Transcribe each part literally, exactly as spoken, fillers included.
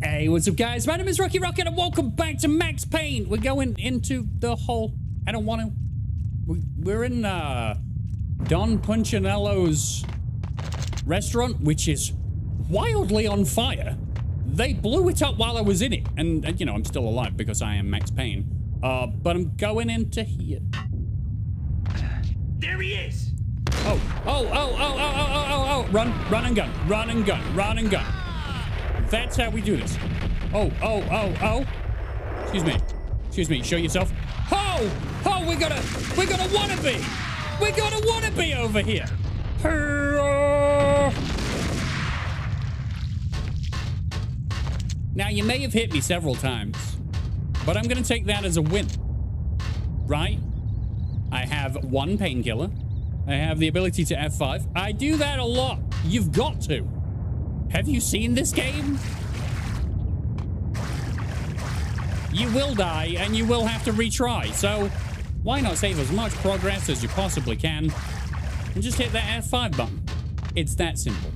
Hey, what's up, guys? My name is Rocky Rockhead, and welcome back to Max Payne. We're going into the hole. I don't want to. We're in uh, Don Punchinello's restaurant, which is wildly on fire. They blew it up while I was in it, and, and you know, I'm still alive because I am Max Payne. Uh, but I'm going into here. There he is. Oh, oh, oh, oh, oh, oh, oh, oh! Run, run and gun, run and gun, run and gun. That's how we do this. Oh, oh, oh, oh. Excuse me. Excuse me. Show yourself. Oh, oh, we're gonna, we're gonna wannabe. We're gonna wannabe over here. Hurrah. Now, you may have hit me several times, but I'm gonna take that as a win. Right? I have one painkiller. I have the ability to F five. I do that a lot. You've got to. Have you seen this game? You will die, and you will have to retry, so why not save as much progress as you possibly can and just hit that F five button? It's that simple.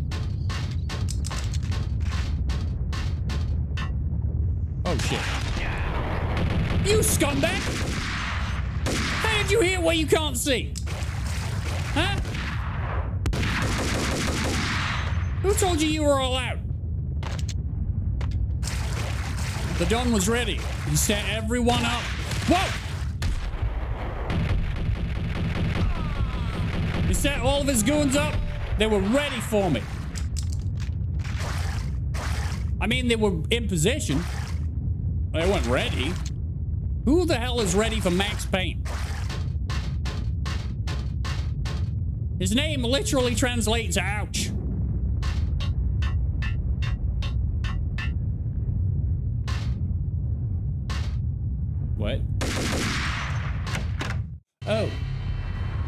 Oh, shit. You scumbag! How did you hear what you can't see? Huh? Who told you you were all out? The Don was ready. He set everyone up. Whoa! He set all of his goons up. They were ready for me. I mean, they were in position. They weren't ready. Who the hell is ready for Max Payne? His name literally translates to ouch. What? Oh.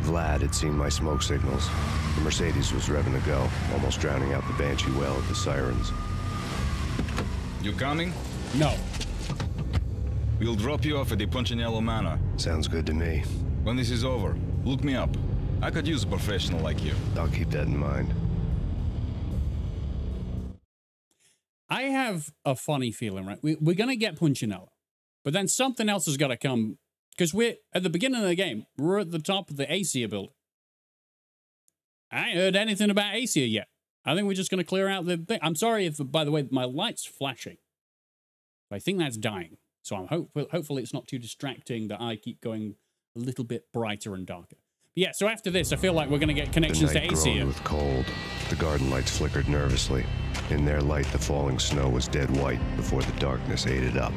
Vlad had seen my smoke signals. The Mercedes was revving to go, almost drowning out the banshee wail of the sirens. You coming? No. We'll drop you off at the Punchinello Manor. Sounds good to me. When this is over, look me up. I could use a professional like you. I'll keep that in mind. I have a funny feeling, right? We, we're going to get Punchinello. But then something else has got to come, because we're at the beginning of the game. We're at the top of the Aesir building. I ain't heard anything about Aesir yet. I think we're just going to clear out the thing. I'm sorry if, by the way, my light's flashing. But I think that's dying. So I'm hopeful. Hopefully it's not too distracting that I keep going a little bit brighter and darker. But yeah. So after this, I feel like we're going to get connections to Aesir. With cold, the garden lights flickered nervously. In their light, the falling snow was dead white before the darkness ate it up.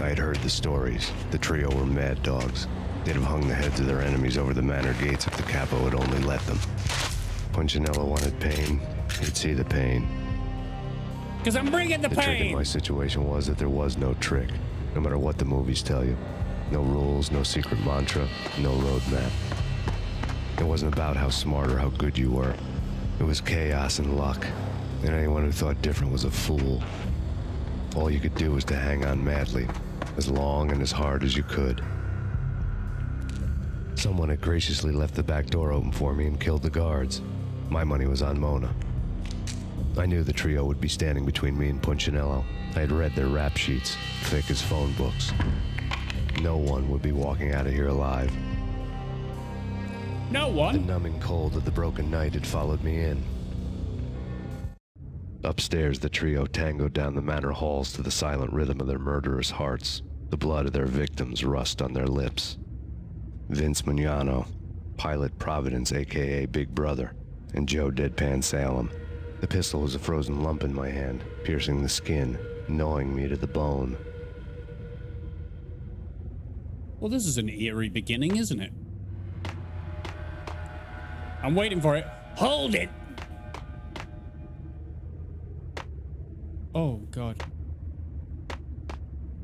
I had heard the stories. The trio were mad dogs. They'd have hung the heads of their enemies over the manor gates if the capo had only let them. Punchinello wanted pain. He'd see the pain. Because I'm bringing the, the pain! The trick in my situation was that there was no trick, no matter what the movies tell you. No rules, no secret mantra, no roadmap. It wasn't about how smart or how good you were. It was chaos and luck, and anyone who thought different was a fool. All you could do was to hang on madly, as long and as hard as you could. Someone had graciously left the back door open for me and killed the guards. My money was on Mona. I knew the trio would be standing between me and Punchinello. I had read their rap sheets, thick as phone books. No one would be walking out of here alive. No one? The numbing cold of the broken night had followed me in. Upstairs, the trio tangoed down the manor halls to the silent rhythm of their murderous hearts, the blood of their victims rust on their lips. Vince Mugnano, Pilot Providence, a k a. Big Brother, and Joe Deadpan Salem. The pistol was a frozen lump in my hand, piercing the skin, gnawing me to the bone. Well, this is an eerie beginning, isn't it? I'm waiting for it. Hold it! Oh, God.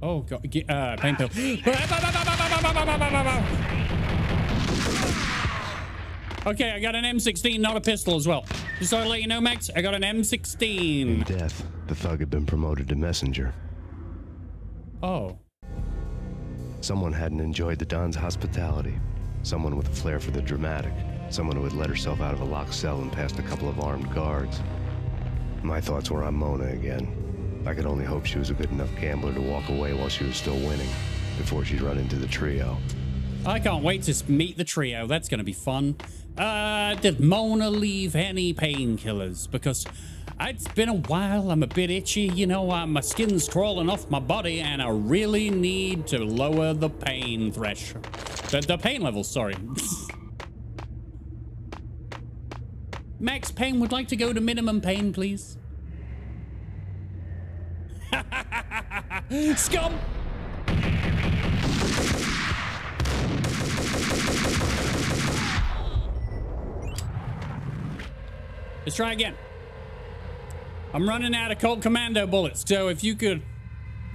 Oh, God. Get, uh, pain pill. Okay, I got an M sixteen, not a pistol as well. Just so I let you know, Max, I got an M sixteen. In death, the thug had been promoted to messenger. Oh. Someone hadn't enjoyed the Don's hospitality. Someone with a flair for the dramatic. Someone who had let herself out of a locked cell and passed a couple of armed guards. My thoughts were on Mona again. I could only hope she was a good enough gambler to walk away while she was still winning before she'd run into the trio. I can't wait to meet the trio. That's going to be fun. Uh, did Mona leave any painkillers? Because it's been a while. I'm a bit itchy. You know, uh, my skin's crawling off my body, and I really need to lower the pain threshold. The, the pain level, sorry. Max Payne would like to go to minimum pain, please. Scum! Let's try again. I'm running out of Colt Commando bullets, so if you could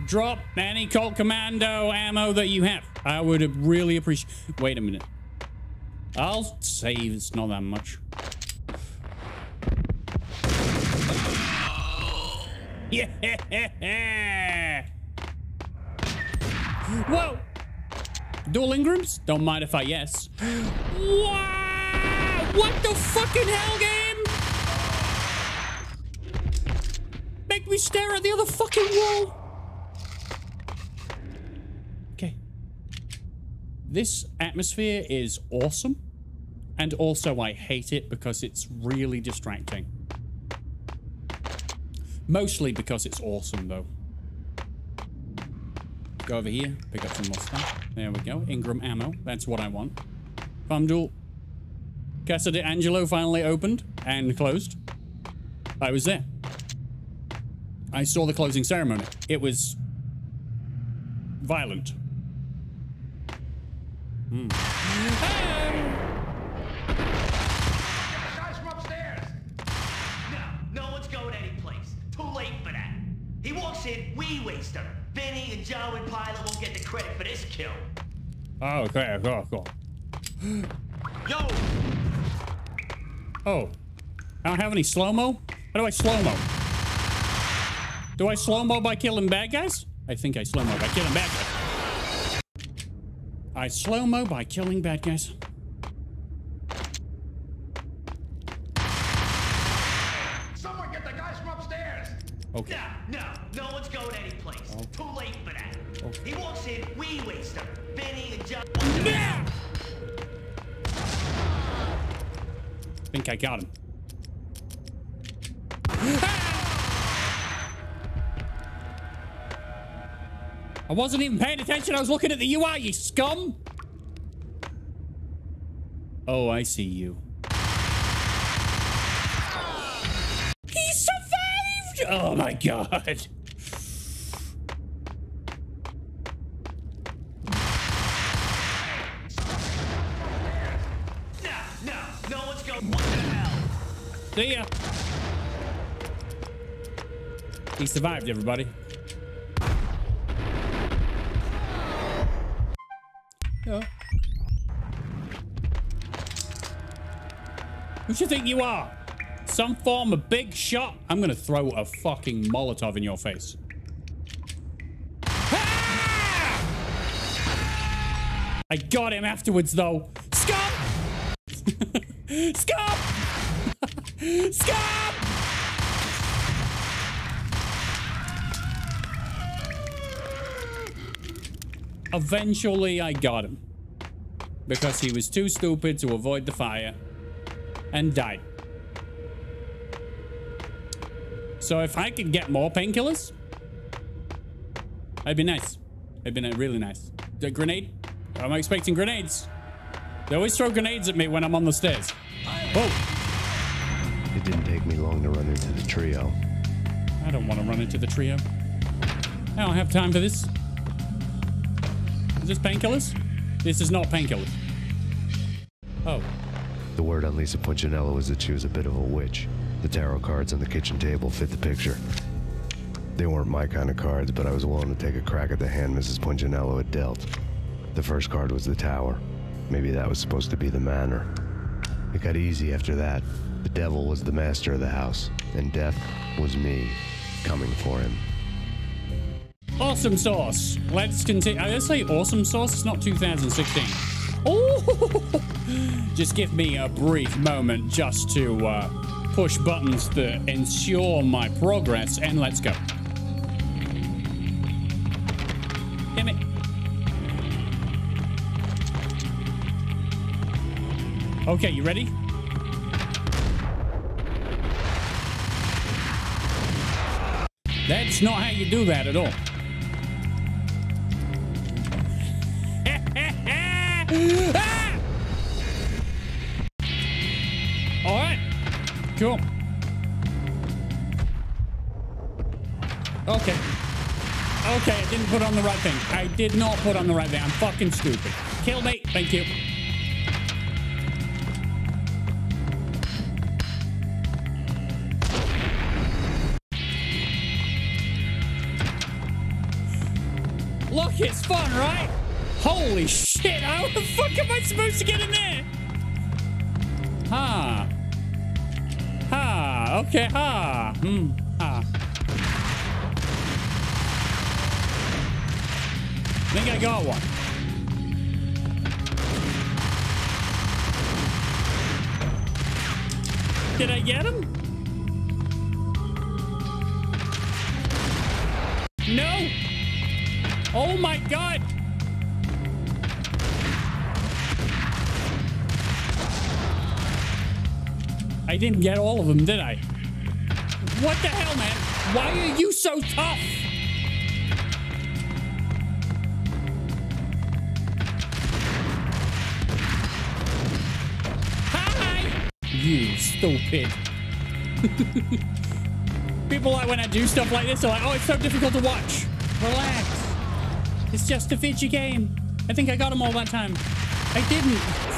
drop any Colt Commando ammo that you have, I would really appreciate... Wait a minute. I'll save. It's not that much. Yeah! Whoa! Dual Ingrams? Don't mind if I yes. Wow! What the fucking hell, game? Make me stare at the other fucking wall. Okay. This atmosphere is awesome. And also I hate it because it's really distracting. Mostly because it's awesome, though. Go over here, pick up some more stuff. There we go. Ingram ammo. That's what I want. Farm duel. Casa de Angelo finally opened and closed. I was there. I saw the closing ceremony. It was violent. Hmm. Hey! We waste her. Vinny and Joe and Pilot won't get the credit for this kill. Oh, okay, cool, cool. Yo! Oh. I don't have any slow-mo? How do I slow-mo? Do I slow-mo by killing bad guys? I think I slow-mo by killing bad guys. I slow-mo by killing bad guys. Someone get the guys from upstairs! Okay. No, no, no one's going anyplace. Oh. Too late for that. Okay. He walks in, we waste him. Benny and John. Yeah! I think I got him. I wasn't even paying attention. I was looking at the U I, you scum. Oh, I see you. Oh my god. No, no, no one's going. What the hell? See ya. He survived, everybody. Oh. Who do you think you are? Some form of big shot. I'm gonna throw a fucking Molotov in your face. Ah! I got him afterwards, though. Scum! Scum! Scum! Eventually, I got him. Because he was too stupid to avoid the fire. And died. So if I could get more painkillers, that'd be nice. That'd be really nice. A grenade? I'm expecting grenades. They always throw grenades at me when I'm on the stairs. Whoa! It didn't take me long to run into the trio. I don't want to run into the trio. I don't have time for this. Is this painkillers? This is not painkillers. Oh. The word on Lisa Punchinello was that she was a bit of a witch. The tarot cards on the kitchen table fit the picture. They weren't my kind of cards, but I was willing to take a crack at the hand Missus Punchinello had dealt. The first card was the tower. Maybe that was supposed to be the manor. It got easy after that. The devil was the master of the house, and death was me, coming for him. Awesome sauce. Let's continue. I just say awesome sauce. It's not two thousand sixteen. Oh, just give me a brief moment just to, uh, push buttons that ensure my progress, and let's go. Damn it. Okay, you ready? That's not how you do that at all. Ah! All right. Cool. Okay. Okay, I didn't put on the right thing. I did not put on the right thing. I'm fucking stupid. Kill me. Thank you. Look, it's fun, right? Holy shit, how the fuck am I supposed to get in there? Ha. Ha. Okay, ha. Hmm. Ha. I think I got one. Did I get him? No. Oh my God. I didn't get all of them, did I? What the hell, man? Why are you so tough? Hi! You stupid. People like when I do stuff like this are like, oh, it's so difficult to watch. Relax. It's just a video game. I think I got them all that time. I didn't.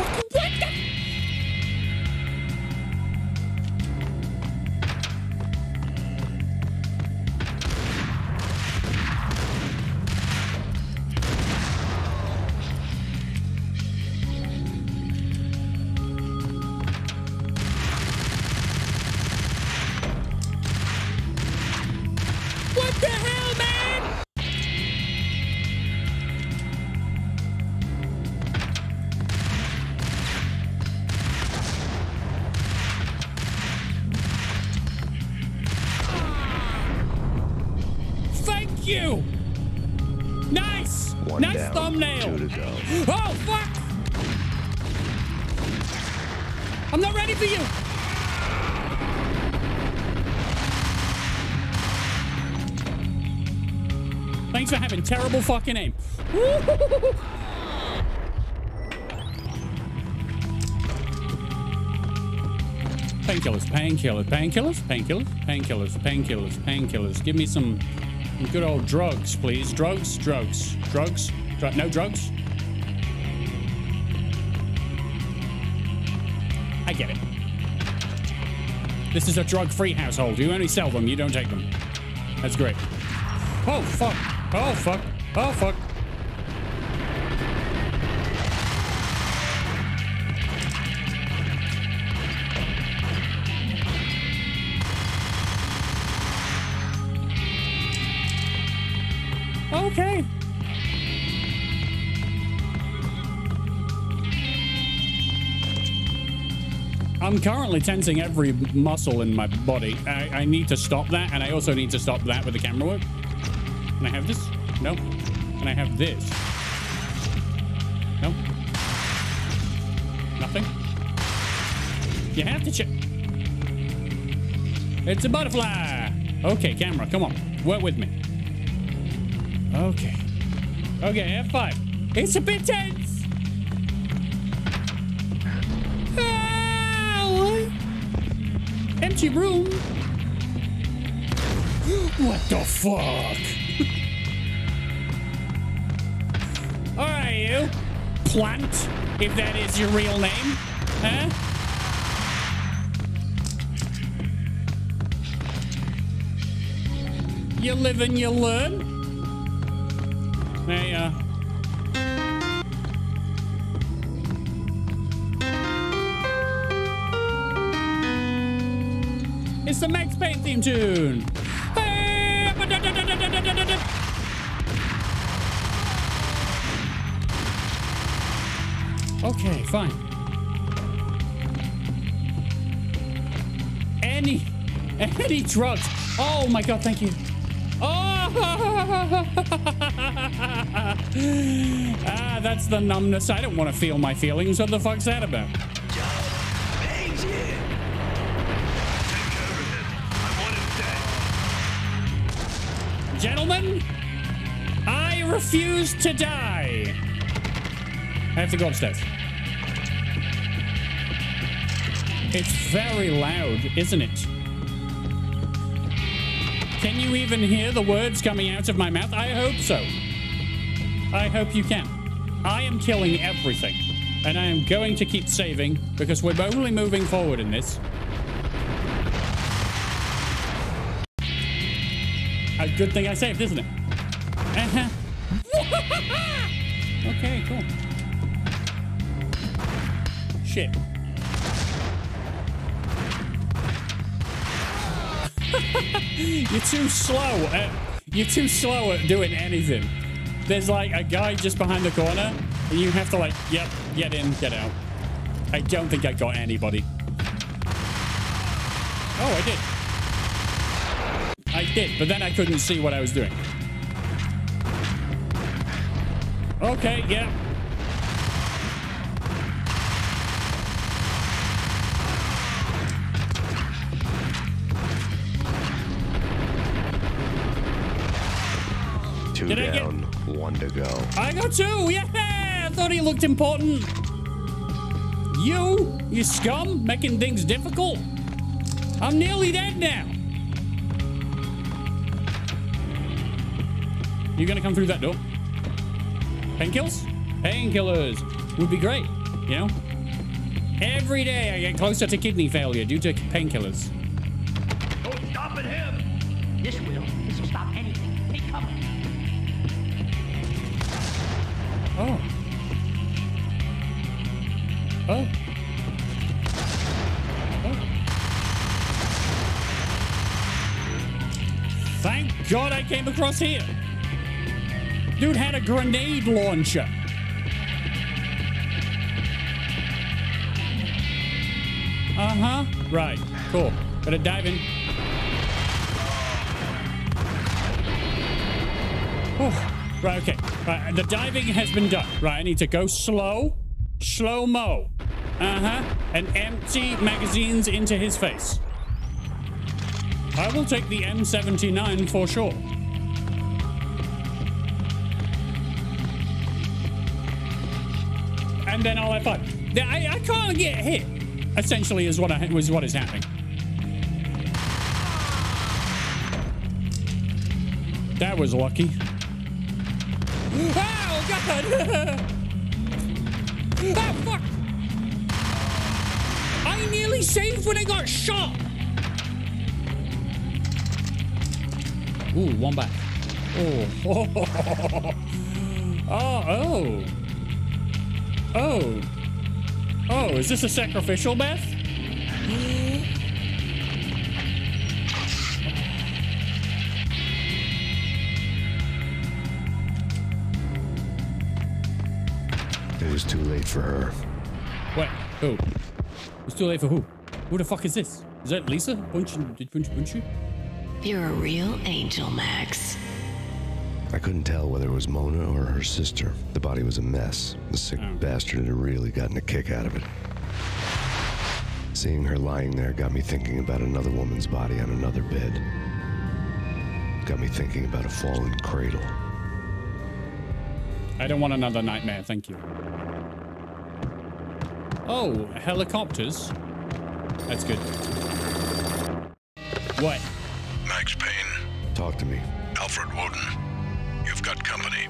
Fucking what the? Terrible fucking aim. Painkillers, painkillers, painkillers, painkillers, painkillers, painkillers, painkillers. Give me some good old drugs, please. Drugs, drugs, drugs, dr- no drugs. I get it. This is a drug-free household. You only sell them, you don't take them. That's great. Oh, fuck. Oh, fuck. Oh, fuck. Okay. I'm currently tensing every muscle in my body. I, I need to stop that, and I also need to stop that with the camera work. Can I have this? No. Can I have this? No. Nothing. You have to check. It's a butterfly. Okay, camera, come on. Work with me. Okay. Okay, F five. It's a bit tense. Ah, empty room. What the fuck? All right, you plant, if that is your real name, huh? You live and you learn. There you are. It's the Max Payne theme tune. Okay, fine. Any, any drugs. Oh my God, thank you. Oh, Ah, that's the numbness. I don't want to feel my feelings. What the fuck's that about? Gentlemen, I refuse to die. I have to go upstairs. It's very loud, isn't it? Can you even hear the words coming out of my mouth? I hope so. I hope you can. I am killing everything, and I am going to keep saving because we're only moving forward in this. A good thing I saved, isn't it? Uh-huh. Okay, cool. Shit. You're too slow at, you're too slow at doing anything. There's like a guy just behind the corner, and you have to like, yep, get in, get out. I don't think I got anybody. Oh, I did. I did, but then I couldn't see what I was doing. Okay, yeah. Two did down, get... one to go. I got two, yeah! I thought he looked important. You, you scum, making things difficult. I'm nearly dead now. You're gonna come through that door. Painkillers? Painkillers would be great, you know? Every day I get closer to kidney failure due to painkillers. Don't stop at him! This will. This will stop anything. Take cover. Oh. Oh. Oh. Thank God I came across here. Dude had a grenade launcher. Uh-huh. Right. Cool. Gotta dive in. Oh. Right, okay. Right, the diving has been done. Right, I need to go slow. Slow-mo. Uh-huh. And empty magazines into his face. I will take the M seventy-nine for sure. And then I'll have fun. I, I can't get hit, essentially, is what I, was what is happening. That was lucky. Oh, God! Oh, fuck! I nearly saved when I got shot! Ooh, one back. Oh. Oh, oh. Oh. Oh, is this a sacrificial bath? It was too late for her. What? Who? It's too late for who? Who the fuck is this? Is that Lisa? Punchin- Punch- Punch- You're a real angel, Max. I couldn't tell whether it was Mona or her sister. The body was a mess. The sick oh. bastard had really gotten a kick out of it. Seeing her lying there got me thinking about another woman's body on another bed. Got me thinking about a fallen cradle. I don't want another nightmare, thank you. Oh, helicopters. That's good. What? Max Payne. Talk to me. Alfred Woden. You've got company.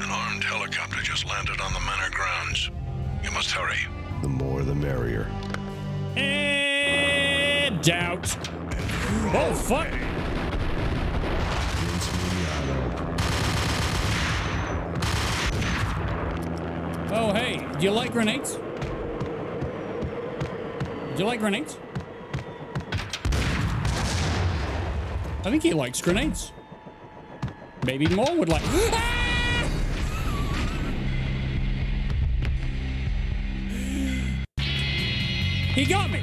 An armed helicopter just landed on the manor grounds. You must hurry. The more the merrier. And doubt. Oh, fuck. Vince Mugnano. Oh, hey. Do you like grenades? Do you like grenades? I think he likes grenades. Maybe more would like. Ah! He got me.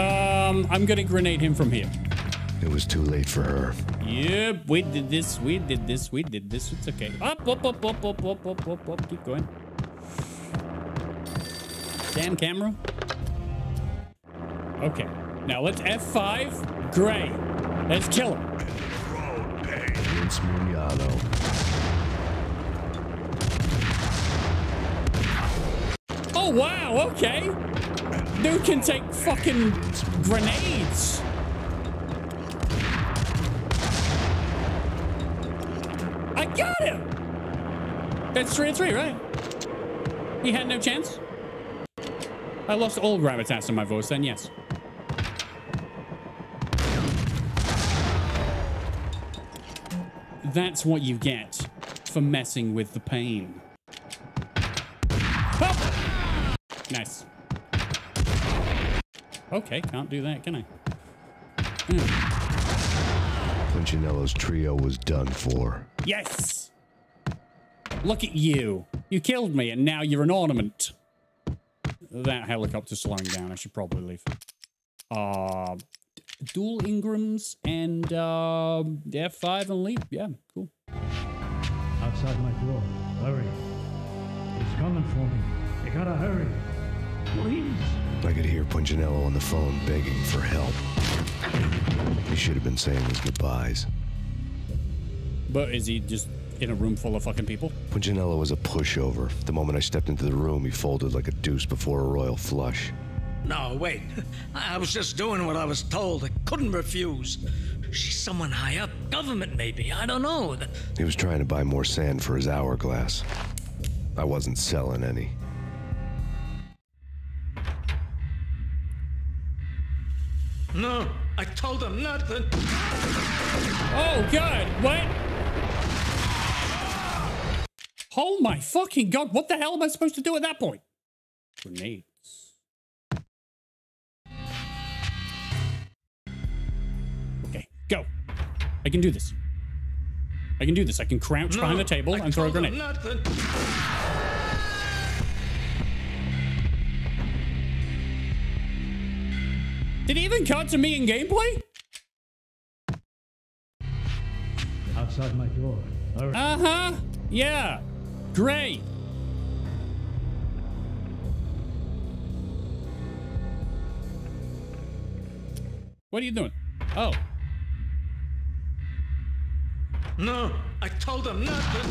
Um, I'm gonna grenade him from here. It was too late for her. Yep, we did this, we did this, we did this. It's okay. Up, up, up, up, up, up, up, up, up. Keep going. Damn camera. Okay. Now let's F five. Gray. Let's kill him. Vince Mugnano. Oh, wow. Okay. Dude can take fucking grenades. I got him. That's three and three, right? He had no chance. I lost all gravitas in my voice then, yes. That's what you get for messing with the pain. Oh! Nice. Okay, can't do that, can I? Mm. Punchinello's trio was done for. Yes! Look at you. You killed me, and now you're an ornament. That helicopter's slowing down. I should probably leave. Uh, dual Ingrams and uh, F five and leap. Yeah, cool. Outside my door. Hurry. It's coming for me. You gotta hurry. Please. I could hear Punchinello on the phone begging for help. He should have been saying his goodbyes. But is he just in a room full of fucking people? Punchinello was a pushover. The moment I stepped into the room, he folded like a deuce before a royal flush. No, wait. I was just doing what I was told. I couldn't refuse. She's someone high up. Government, maybe. I don't know. He was trying to buy more sand for his hourglass. I wasn't selling any. No, I told him nothing. Oh, God, what? Oh, my fucking God, what the hell am I supposed to do at that point? Grenades. Okay, go. I can do this. I can do this. I can crouch no, behind the table I and throw a grenade. Nothing. Did he even cut to me in gameplay? Outside my door. Right. Uh-huh. Yeah. Great. What are you doing? Oh. No, I told him not to.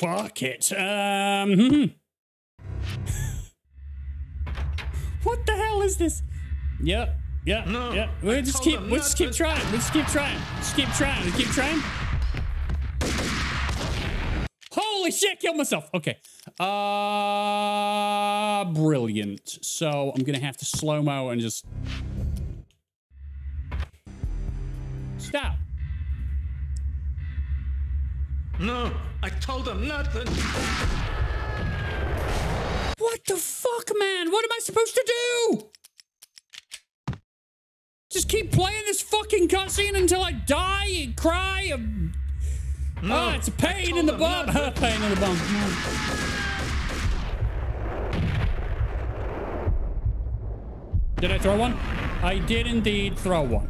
Fuck it. Um, what the hell is this? Yep. Yep. No, yep. We'll I just keep. We'll just keep trying. We'll just keep trying. Just keep trying. Just keep trying. Holy shit! Killed myself. Okay. Uh brilliant. So I'm gonna have to slow mo and just stop. No, I told him nothing. What the fuck, man? What am I supposed to do? Just keep playing this fucking cutscene until I die and cry. And... No, oh, it's a pain in the bum. Pain in the bum. Did I throw one? I did indeed throw one.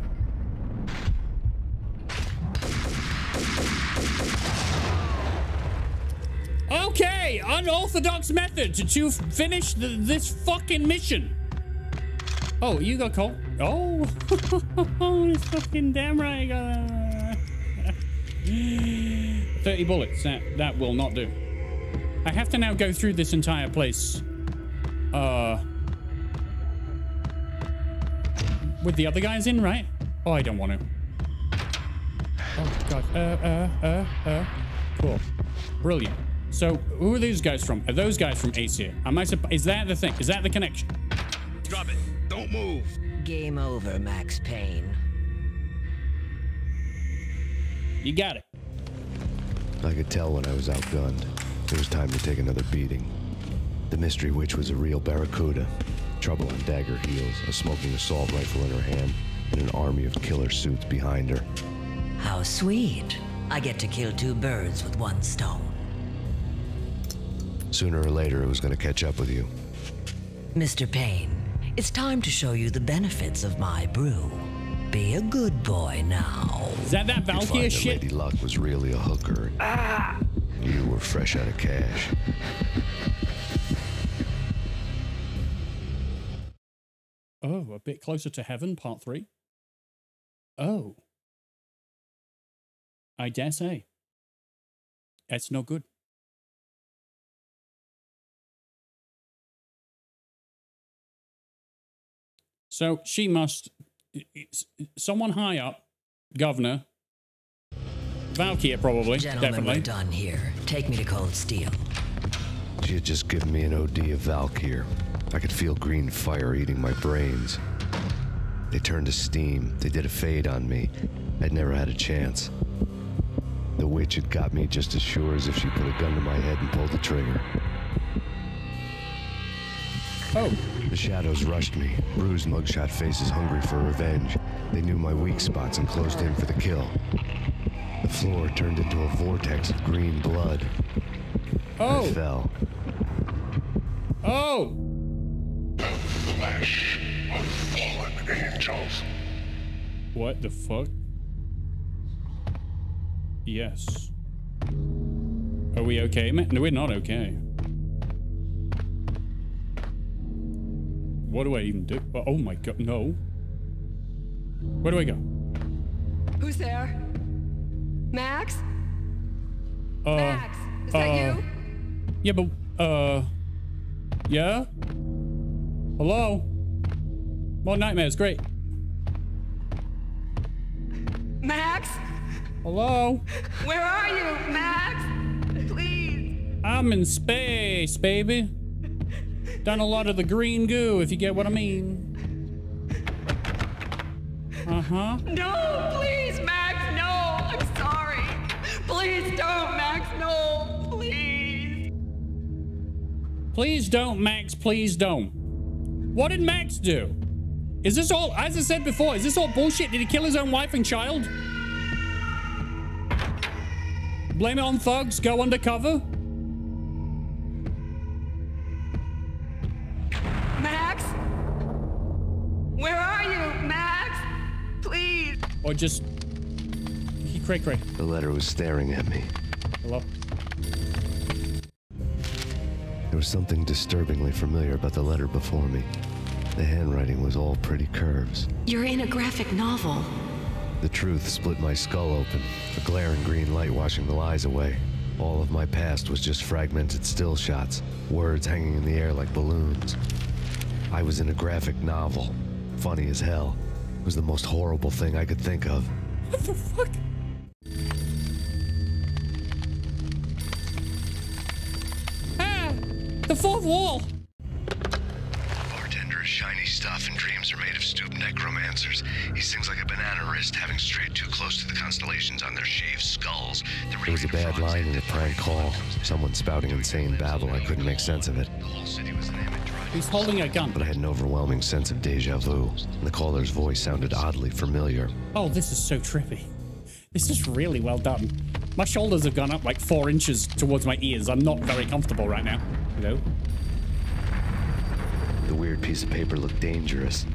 Okay, unorthodox method to finish the, this fucking mission. Oh, you got cold. Oh, it's fucking damn right. I got thirty bullets. That that will not do. I have to now go through this entire place. Uh, with the other guys in, right? Oh, I don't want to. Oh God. Uh, uh, uh, uh. Cool. Brilliant. So, who are these guys from? Are those guys from Aesir? Am I supp- Is that the thing? Is that the connection? Drop it. Don't move. Game over, Max Payne. You got it. I could tell when I was outgunned. It was time to take another beating. The mystery witch was a real barracuda. Trouble on dagger heels, a smoking assault rifle in her hand, and an army of killer suits behind her. How sweet. I get to kill two birds with one stone. Sooner or later, it was going to catch up with you. Mister Payne, it's time to show you the benefits of my brew. Be a good boy now. Is that that Valkyr shit? Lady Luck was really a hooker. Ah! You were fresh out of cash. Oh, a bit closer to heaven, part three. Oh. I dare say. It's no good. So she must... Someone high up, governor, Valkyr probably, Gentlemen, definitely. We're done here. Take me to Cold Steel. She had just given me an O D of Valkyr. I could feel green fire eating my brains. They turned to steam. They did a fade on me. I'd never had a chance. The witch had got me just as sure as if she put a gun to my head and pulled the trigger. Oh. The shadows rushed me. Bruised mugshot faces hungry for revenge. They knew my weak spots and closed in for the kill. The floor turned into a vortex of green blood. Oh. I fell. Oh. The flesh of fallen angels. What the fuck? Yes. Are we okay, man? No, we're not okay. What do I even do? Oh my god, no. Where do I go? Who's there? Max? Uh, Max, is uh, that you? Yeah, but, uh, yeah? Hello? More nightmares, great. Max? Hello? Where are you, Max? Please. I'm in space, baby. Done a lot of the green goo, if you get what I mean. Uh-huh. No, please, Max, no. I'm sorry. Please don't, Max, no, please. Please don't, Max, please don't. What did Max do? Is this all, as I said before, is this all bullshit? Did he kill his own wife and child? Blame it on thugs, go undercover? Or just he cray cray. The letter was staring at me. Hello. There was something disturbingly familiar about the letter before me. The handwriting was all pretty curves. You're in a graphic novel. The truth split my skull open, a glaring green light washing the lies away. All of my past was just fragmented still shots, words hanging in the air like balloons. I was in a graphic novel. Funny as hell. It was the most horrible thing I could think of. What the fuck? Ah! The fourth wall! Bartender is shiny stuff and dreams are made of stooped necromancers. He sings like a banana wrist, having strayed too close to the constellations on their shaved skulls. The there was a bad line in the prank call. Someone spouting insane babble. I couldn't make sense of it. The whole city was an amateur. He's holding a gun. But I had an overwhelming sense of deja vu. The caller's voice sounded oddly familiar. Oh, this is so trippy. This is really well done. My shoulders have gone up like four inches towards my ears. I'm not very comfortable right now. Hello? The weird piece of paper looked dangerous.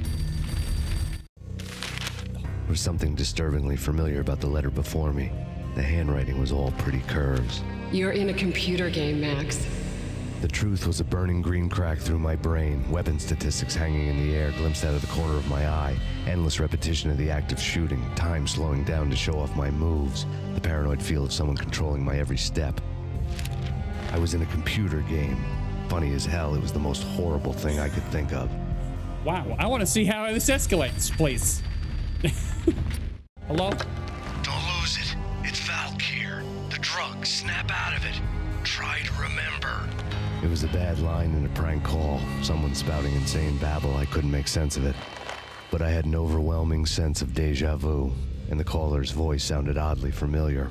There was something disturbingly familiar about the letter before me. The handwriting was all pretty curves. You're in a computer game, Max. The truth was a burning green crack through my brain, weapon statistics hanging in the air, glimpsed out of the corner of my eye, endless repetition of the act of shooting, time slowing down to show off my moves, the paranoid feel of someone controlling my every step. I was in a computer game. Funny as hell, it was the most horrible thing I could think of. Wow, I want to see how this escalates, please. Hello? Don't lose it. It's Valkyr. The drug. Snap out of it. Try to remember. It was a bad line in a prank call, someone spouting insane babble. I couldn't make sense of it. But I had an overwhelming sense of deja vu, and the caller's voice sounded oddly familiar.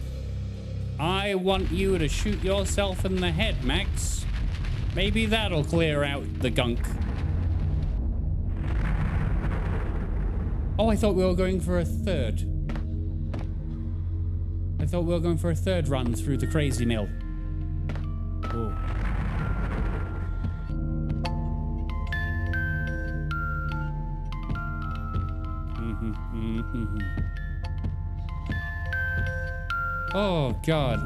I want you to shoot yourself in the head, Max. Maybe that'll clear out the gunk. Oh, I thought we were going for a third. I thought we were going for a third run through the crazy mill. Oh. Oh, God.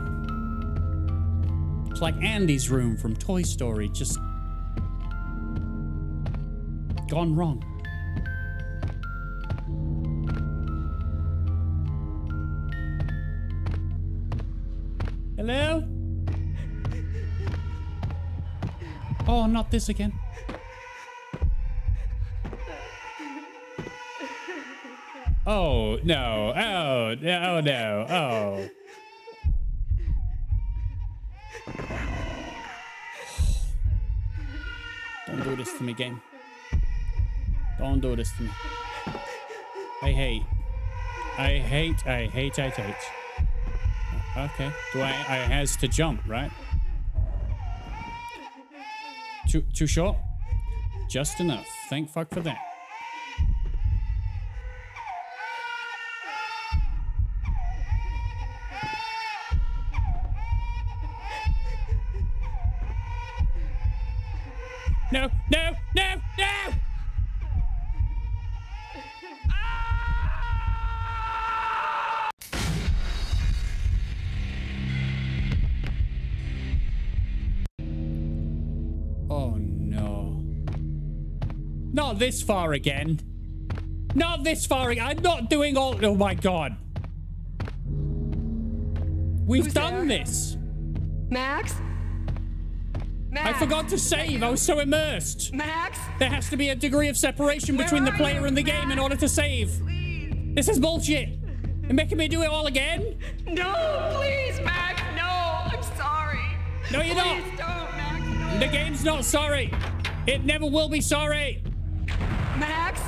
It's like Andy's room from Toy Story, just gone wrong. Hello? Oh, not this again. Oh, no. Oh, no. Oh, no. Oh. Don't do this to me, game. Don't do this to me. I hate. I hate, I hate, I hate. Okay. Do I, I has to jump, right? Too, too short? Just enough. Thank fuck for that. No, no, no, no! Oh no. Not this far again. Not this far again. I'm not doing all. Oh my God. We've Who's done there? This. Max? Max. I forgot to save. I was so immersed. Max? There has to be a degree of separation Where between the player you? and the Max? game in order to save. Please. This is bullshit. You're making me do it all again? No, please, Max. No, I'm sorry. No, you're please not. Don't, Max. No. The game's not sorry. It never will be sorry. Max?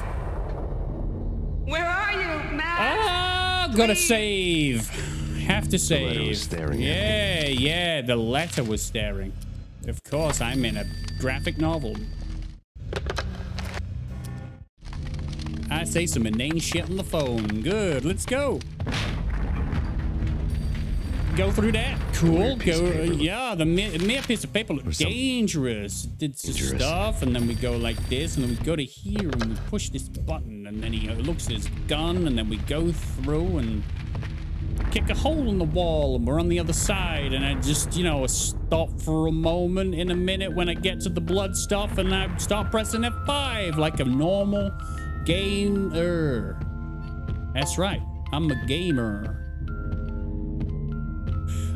Where are you, Max? Ah, oh, gotta save. Have to save. The letter was staring yeah, at me. yeah, the letter was staring. Of course, I'm in a graphic novel. I say some inane shit on the phone. Good, let's go. Go through that. Cool. Go. Uh, yeah, the mere, mere piece of paper looked dangerous. Did some stuff, and then we go like this, and then we go to here, and we push this button, and then he looks at his gun, and then we go through and kick a hole in the wall, and we're on the other side, and I just, you know, stop for a moment in a minute when I get to the blood stuff, and I start pressing F five like a normal gamer. That's right, I'm a gamer.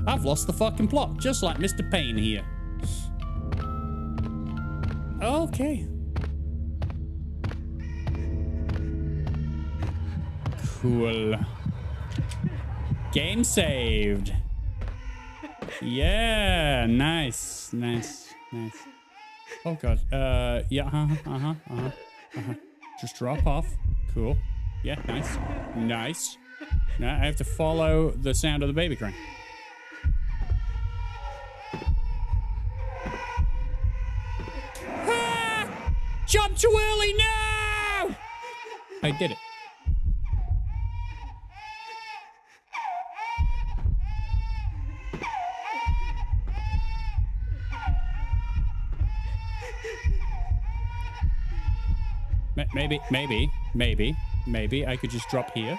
I've lost the fucking plot, just like Mister Payne here. Okay. Cool. Game saved. Yeah, nice, nice, nice. Oh God. Uh, yeah. Uh huh. Uh huh. Uh huh. Uh-huh. Just drop off. Cool. Yeah. Nice. Nice. Now I have to follow the sound of the baby crying. Ah! Jump too early. No! I did it. Maybe, maybe, maybe, maybe I could just drop here.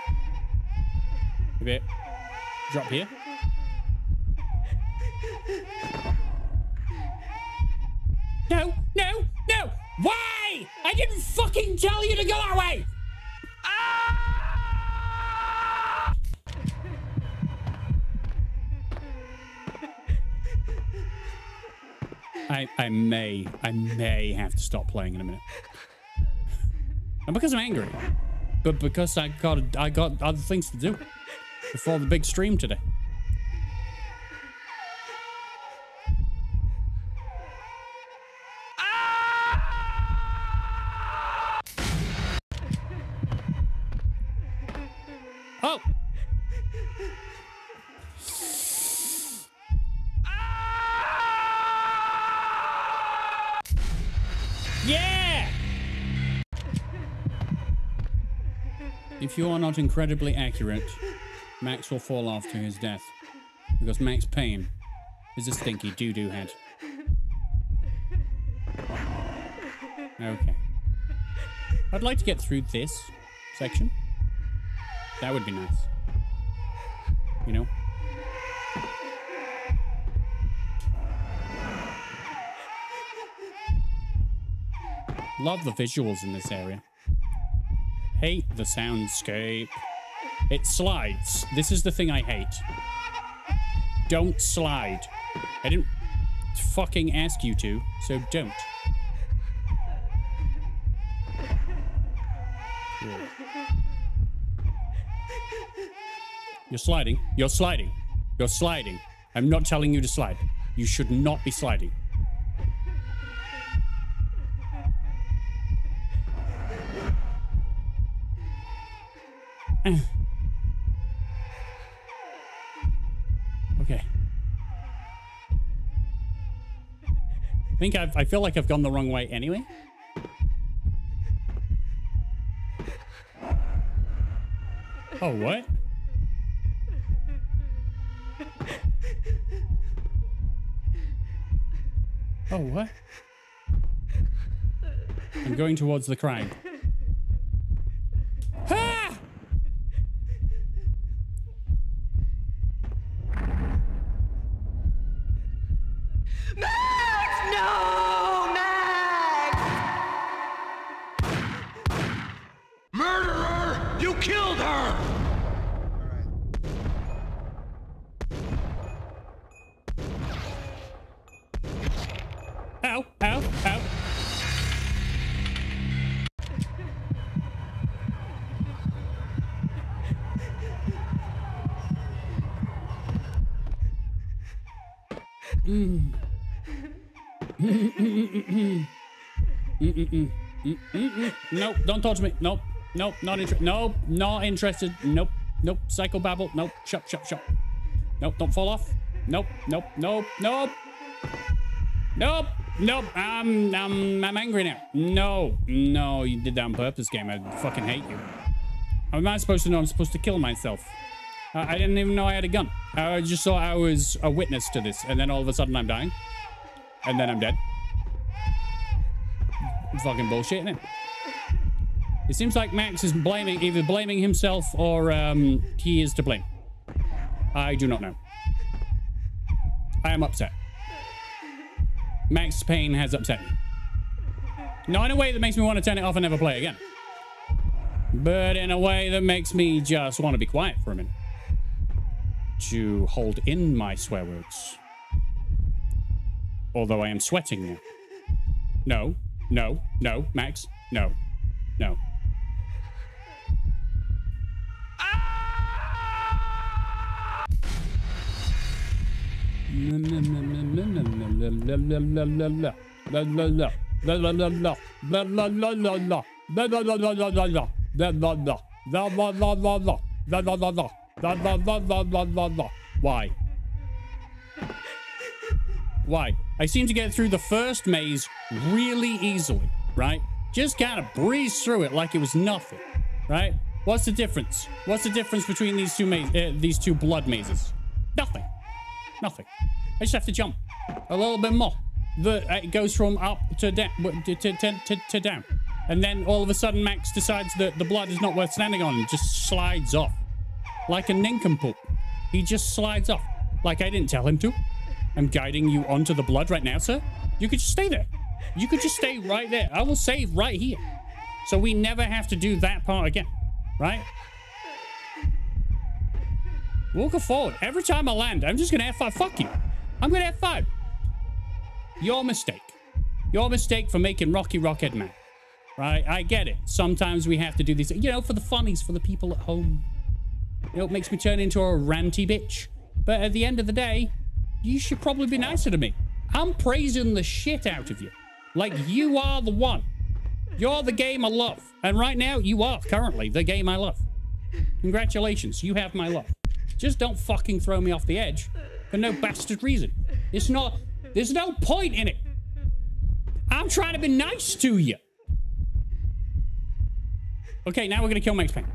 Maybe drop here. No, no, no! Why? I didn't fucking tell you to go that way! Ah! I, I may, I may have to stop playing in a minute. Not because I'm angry, but because I got I got other things to do before the big stream today. Ah! Oh! Ah! Yeah! If you are not incredibly accurate, Max will fall off to his death. Because Max Payne is a stinky doo-doo head. Okay. I'd like to get through this section. That would be nice. You know? Love the visuals in this area. Hate the soundscape. It slides. This is the thing I hate. Don't slide. I didn't fucking ask you to, so don't. Yeah. You're sliding. You're sliding. You're sliding. I'm not telling you to slide. You should not be sliding. Okay. I think I've, I feel like I've gone the wrong way anyway. Oh, what? Oh, what? I'm going towards the crime. Ah! Max! No, Max! Murderer! You killed her! Ow, ow, ow. Mm. Nope, don't touch me. Nope, nope, not interested. Nope, not interested. Nope, nope, psychobabble. Nope, shut, shut, shut. Nope, don't fall off. Nope, nope, nope, nope. Nope. Nope, um, um, I'm angry now. No, no, you did that on purpose, game. I fucking hate you. How am I supposed to know I'm supposed to kill myself? Uh, I didn't even know I had a gun. I just thought I was a witness to this, and then all of a sudden I'm dying. And then I'm dead. I'm fucking bullshit, isn't it? It seems like Max is blaming, either blaming himself or, um, he is to blame. I do not know. I am upset. Max Payne has upset me. Not in a way that makes me want to turn it off and never play again. But in a way that makes me just want to be quiet for a minute. To hold in my swear words. Although I am sweating now. No, no, no, Max, no, no. Why? Why? I seem to get through the first maze really easily, right? Just kind of breeze through it like it was nothing, right? What's the difference? What's the difference between these two maze, uh, these two blood mazes? Nothing. Nothing. I just have to jump a little bit more. The, uh, it goes from up to down, to, to, to, to down. And then all of a sudden Max decides that the blood is not worth standing on and just slides off. Like a nincompoop. He just slides off. Like I didn't tell him to. I'm guiding you onto the blood right now, sir. You could just stay there. You could just stay right there. I will save right here. So we never have to do that part again. Right? Walk forward. Every time I land, I'm just going to F five. Fuck you. I'm going to F five. Your mistake. Your mistake for making Rocky Rockhead mad. Right? I get it. Sometimes we have to do these, you know, for the funnies, for the people at home. You know, it makes me turn into a ranty bitch. But at the end of the day, you should probably be nicer to me. I'm praising the shit out of you. Like, you are the one. You're the game I love. And right now, you are currently the game I love. Congratulations. You have my love. Just don't fucking throw me off the edge for no bastard reason. It's not... There's no point in it. I'm trying to be nice to you. Okay, now we're going to kill Max Payne.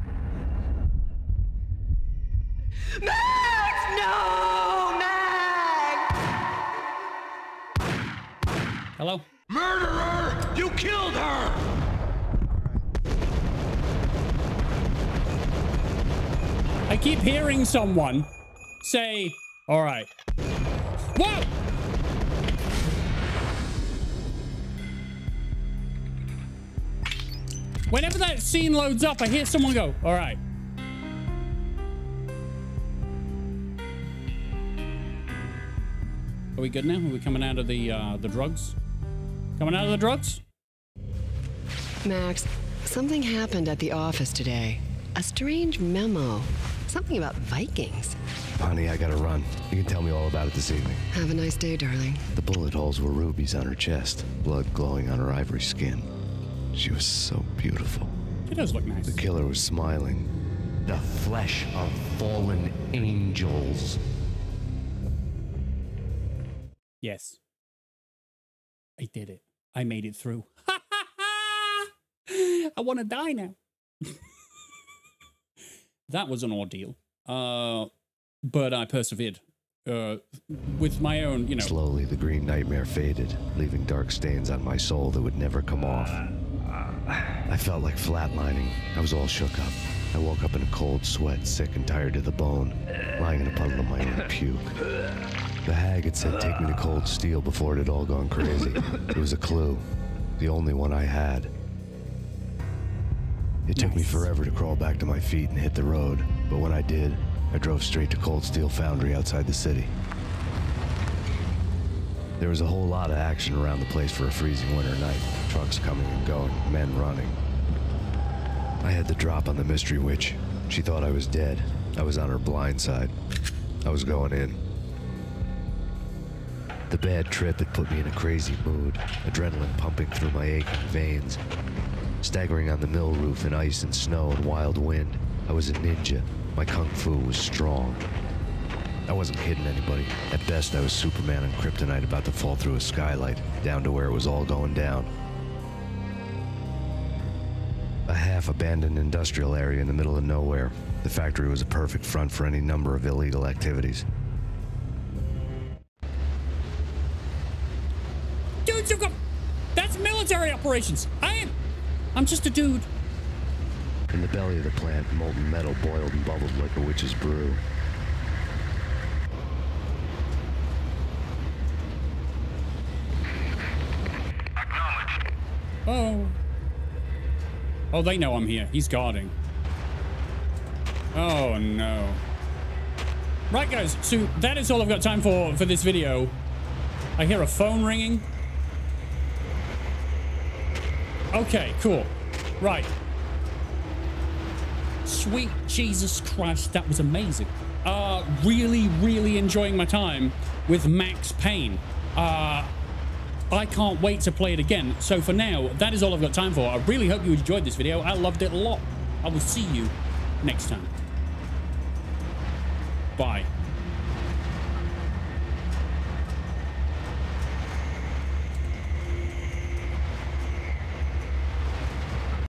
Max! No! Max! Hello? Murderer! You killed her! keep hearing someone say, all right. Whoa! Whenever that scene loads up, I hear someone go, all right. Are we good now? Are we coming out of the, uh, the drugs? Coming out of the drugs? Max, something happened at the office today. A strange memo. Something about Vikings. Honey, I gotta run. You can tell me all about it this evening. Have a nice day, darling. The bullet holes were rubies on her chest, blood glowing on her ivory skin. She was so beautiful. She does look nice. The killer was smiling. The flesh of fallen angels. Yes. I did it. I made it through. Ha ha ha! I want to die now. That was an ordeal. Uh, but I persevered. Uh, with my own, you know. Slowly, the green nightmare faded, leaving dark stains on my soul that would never come off. I felt like flatlining. I was all shook up. I woke up in a cold sweat, sick and tired to the bone, lying in a puddle of my own puke. The hag had said, take me to Cold Steel before it had all gone crazy. It was a clue. The only one I had. It took me forever to crawl back to my feet and hit the road. But when I did, I drove straight to Cold Steel Foundry outside the city. There was a whole lot of action around the place for a freezing winter night. Trucks coming and going, men running. I had the drop on the mystery witch. She thought I was dead. I was on her blind side. I was going in. The bad trip had put me in a crazy mood, adrenaline pumping through my aching veins. Staggering on the mill roof in ice and snow and wild wind, I was a ninja. My kung fu was strong. I wasn't kidding anybody. At best, I was Superman on kryptonite about to fall through a skylight, down to where it was all going down. A half-abandoned industrial area in the middle of nowhere. The factory was a perfect front for any number of illegal activities. Dudes, you've got... That's military operations. I am... I'm just a dude. In the belly of the plant, molten metal boiled and bubbled like a witch's brew. Acknowledged. Oh. Oh, they know I'm here. He's guarding. Oh, no. Right, guys. So that is all I've got time for for this video. I hear a phone ringing. Okay, cool. Right. Sweet Jesus Christ, that was amazing. Uh, really, really enjoying my time with Max Payne. Uh, I can't wait to play it again. So for now, that is all I've got time for. I really hope you enjoyed this video. I loved it a lot. I will see you next time. Bye.